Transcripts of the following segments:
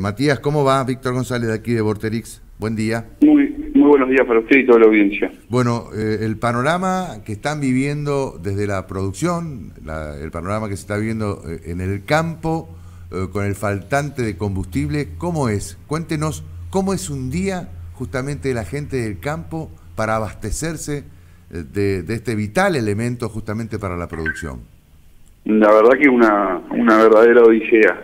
Matías, ¿cómo va? Víctor González de aquí de Vorterix. Buen día. Muy buenos días para usted y toda la audiencia. Bueno, el panorama que están viviendo desde la producción, el panorama que se está viviendo en el campo, con el faltante de combustible, ¿cómo es? Cuéntenos, ¿cómo es un día justamente de la gente del campo para abastecerse de este vital elemento justamente para la producción? La verdad que es una verdadera odisea.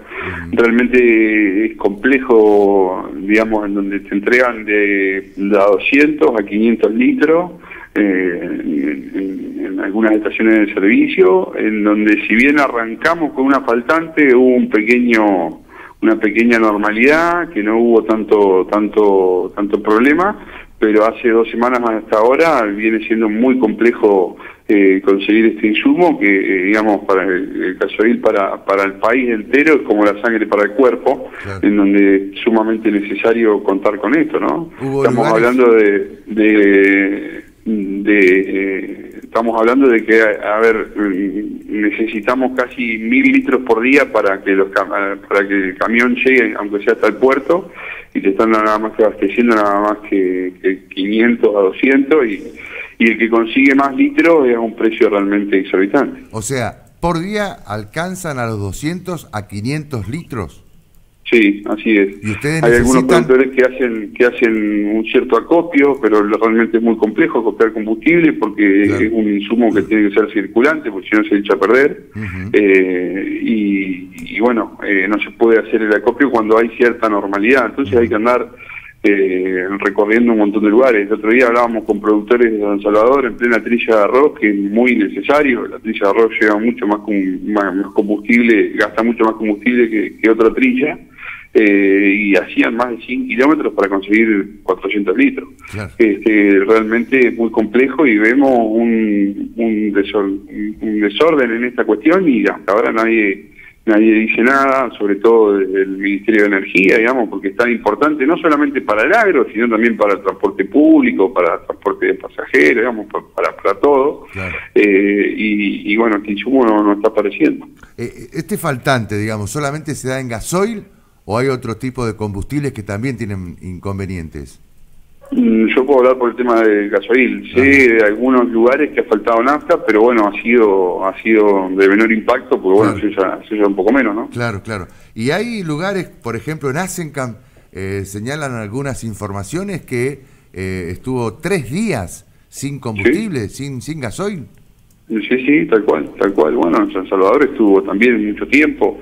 Realmente es complejo, digamos, en donde te entregan de a 200 a 500 litros en algunas estaciones de servicio, en donde si bien arrancamos con una faltante, hubo una pequeña normalidad, que no hubo tanto problema, pero hace 2 semanas hasta ahora viene siendo muy complejo conseguir este insumo que, digamos, para el gasoil para el país entero es como la sangre para el cuerpo, claro. En donde es sumamente necesario contar con esto, ¿no? Estamos hablando estamos hablando de que, a ver, necesitamos casi 1000 litros por día para que el camión llegue, aunque sea hasta el puerto, y te están nada más que abasteciendo nada más que 500 a 200, y el que consigue más litros es a un precio realmente exorbitante. O sea, ¿por día alcanzan a los 200 a 500 litros? Sí, así es. ¿Y ustedes hay algunos productores que hacen un cierto acopio, pero realmente es muy complejo acopiar combustible porque claro. Es un insumo que tiene que ser circulante, porque si no se echa a perder. Y bueno, no se puede hacer el acopio cuando hay cierta normalidad, entonces hay que andar recorriendo un montón de lugares. El otro día hablábamos con productores de San Salvador en plena trilla de arroz, que es muy necesario. La trilla de arroz lleva mucho más combustible, gasta mucho más combustible que otra trilla. Y hacían más de 100 kilómetros para conseguir 400 litros. Claro. Realmente es muy complejo y vemos un desorden en esta cuestión, y hasta ahora nadie dice nada, sobre todo desde el Ministerio de Energía, digamos, porque es tan importante no solamente para el agro, sino también para el transporte público, para el transporte de pasajeros, digamos, para todo. Claro. Y bueno, este insumo no está apareciendo. Este faltante, digamos, ¿solamente se da en gasoil o hay otro tipo de combustibles que también tienen inconvenientes? Yo puedo hablar por el tema del gasoil. Sé de algunos lugares que ha faltado nafta, pero bueno, ha sido de menor impacto, porque bueno, se usa un poco menos, ¿no? Claro, claro. Y hay lugares, por ejemplo, en ASENCAM señalan algunas informaciones que estuvo 3 días sin combustible, ¿sí? sin gasoil. Sí, tal cual. Bueno, en San Salvador estuvo también mucho tiempo.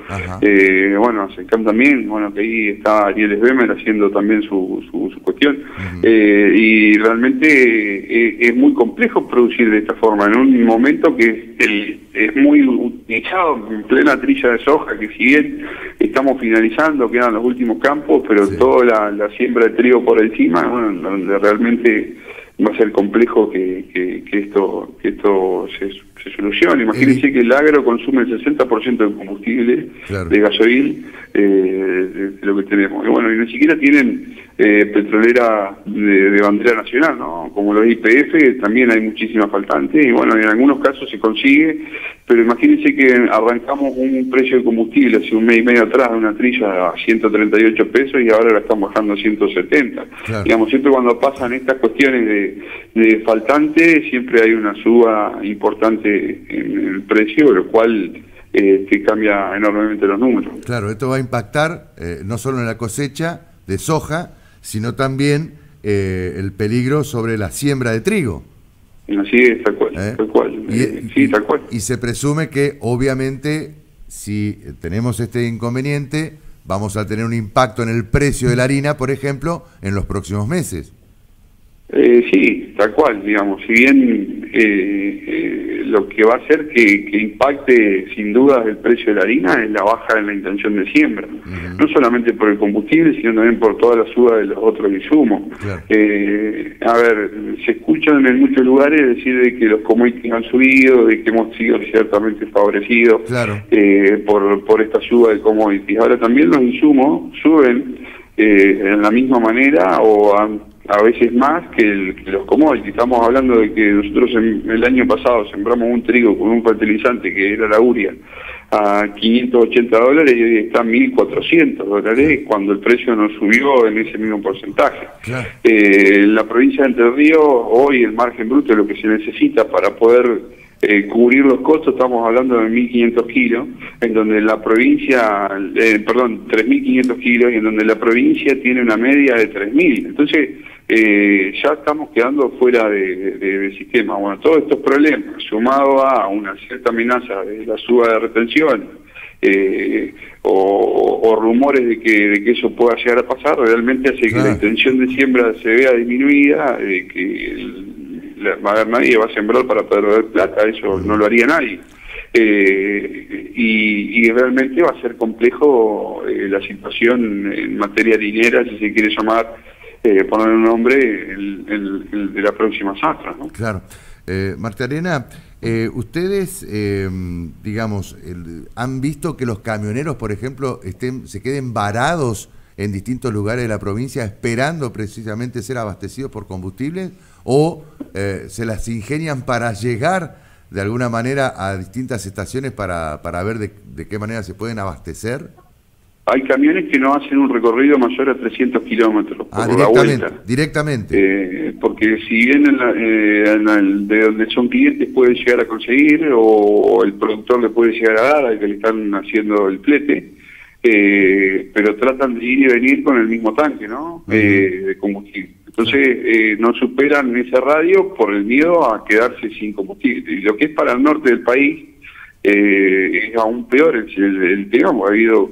Bueno, ASENCAM también, bueno, que ahí está Ariel Esbemer haciendo también su cuestión. Y realmente es muy complejo producir de esta forma, en un momento que es muy utilizado, en plena trilla de soja, que si bien estamos finalizando, quedan los últimos campos, pero sí. Toda la siembra de trigo por encima, bueno, donde realmente va a ser complejo que esto se solucione. Imagínense que el agro consume el 60% de combustible, claro. De gasoil, de lo que tenemos. Y bueno, y ni siquiera tienen petrolera de bandera nacional, ¿no? Como los YPF, también hay muchísimas faltantes, y bueno, en algunos casos se consigue, pero imagínense que arrancamos un precio de combustible hace un mes y medio atrás de una trilla a 138 pesos y ahora la están bajando a 170. Claro. Digamos, siempre cuando pasan estas cuestiones de faltante, siempre hay una suba importante en el precio, lo cual te cambia enormemente los números. Claro, esto va a impactar no solo en la cosecha de soja, sino también el peligro sobre la siembra de trigo. Así es, tal cual. Sí, tal cual. Y se presume que, obviamente, si tenemos este inconveniente, vamos a tener un impacto en el precio de la harina, por ejemplo, en los próximos meses. Sí, tal cual, digamos. Si bien lo que va a hacer que impacte sin duda el precio de la harina es la baja en la intención de siembra. No solamente por el combustible, sino también por toda la suba de los otros insumos. Claro. A ver, se escuchan en muchos lugares decir de que los commodities han subido, de que hemos sido ciertamente favorecidos, claro. por esta suba de commodities. Ahora también los insumos suben en la misma manera o han a veces más que los commodities. Estamos hablando de que nosotros el año pasado sembramos un trigo con un fertilizante que era la urea a $580 y hoy está a $1.400, cuando el precio no subió en ese mismo porcentaje. Claro. En la provincia de Entre Ríos hoy el margen bruto es lo que se necesita para poder cubrir los costos. Estamos hablando de 1.500 kilos, en donde la provincia, perdón, 3.500 kilos, y en donde la provincia tiene una media de 3.000. Entonces, ya estamos quedando fuera del sistema. Bueno, todos estos problemas, sumado a una cierta amenaza de la suba de retención, o rumores de que eso pueda llegar a pasar, realmente hace que la intención de siembra se vea disminuida, que nadie va a sembrar para perder plata, eso no lo haría nadie. Y realmente va a ser complejo la situación en materia dinera, si se quiere llamar, poner un nombre, el de la próxima zafra, ¿no? Claro. Martiarena, ustedes, digamos, han visto que los camioneros, por ejemplo, se queden varados en distintos lugares de la provincia esperando precisamente ser abastecidos por combustibles, o se las ingenian para llegar de alguna manera a distintas estaciones para ver de qué manera se pueden abastecer. Hay camiones que no hacen un recorrido mayor a 300 kilómetros por la vuelta. Directamente. Porque si bien de donde son clientes pueden llegar a conseguir, o el productor le puede llegar a dar al que le están haciendo el plete, pero tratan de ir y venir con el mismo tanque, ¿no? De combustible. Entonces no superan ese radio por el miedo a quedarse sin combustible. Y lo que es para el norte del país es aún peor el tema. Ha habido,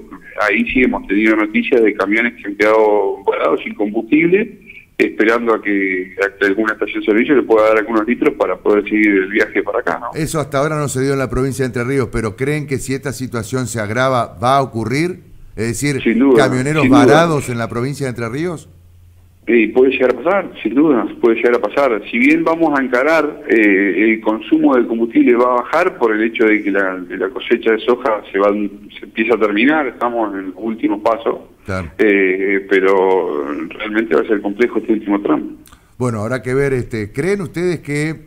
ahí sí hemos tenido noticias de camiones que han quedado varados sin combustible, esperando a que alguna estación de servicio le pueda dar algunos litros para poder seguir el viaje para acá, ¿no? Eso hasta ahora no se dio en la provincia de Entre Ríos, pero ¿creen que si esta situación se agrava va a ocurrir? Es decir, sin duda, camioneros varados en la provincia de Entre Ríos. Puede llegar a pasar, sin duda, puede llegar a pasar. Si bien vamos a encarar, el consumo de combustible va a bajar por el hecho de que la cosecha de soja se empieza a terminar, estamos en el último paso, claro. Pero realmente va a ser complejo este último tramo. Bueno, habrá que ver, ¿creen ustedes que,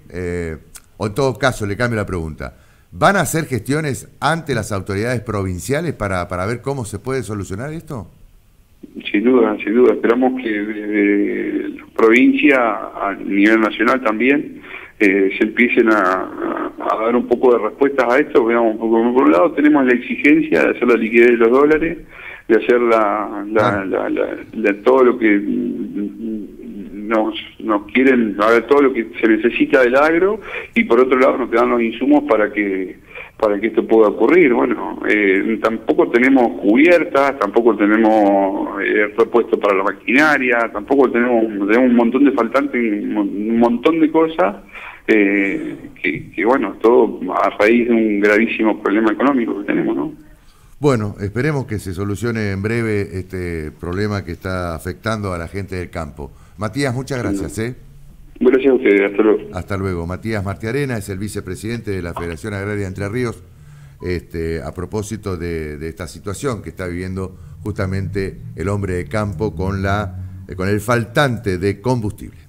o en todo caso le cambio la pregunta, van a hacer gestiones ante las autoridades provinciales para ver cómo se puede solucionar esto? Sin duda. Esperamos que la provincia, a nivel nacional también, se empiecen a dar un poco de respuestas a esto. Veamos, por un lado tenemos la exigencia de hacer la liquidez de los dólares, de hacer todo lo que nos quieren, a ver, todo lo que se necesita del agro, y por otro lado nos quedan los insumos para que esto pueda ocurrir. Bueno, tampoco tenemos cubiertas, tampoco tenemos repuesto para la maquinaria, tampoco tenemos un montón de faltantes, un montón de cosas, que bueno, todo a raíz de un gravísimo problema económico que tenemos, ¿no? Bueno, esperemos que se solucione en breve este problema que está afectando a la gente del campo. Matías, muchas gracias. Gracias a ustedes, hasta luego. Hasta luego. Matías Martiarena es el vicepresidente de la Federación Agraria de Entre Ríos, a propósito de esta situación que está viviendo justamente el hombre de campo con el faltante de combustible.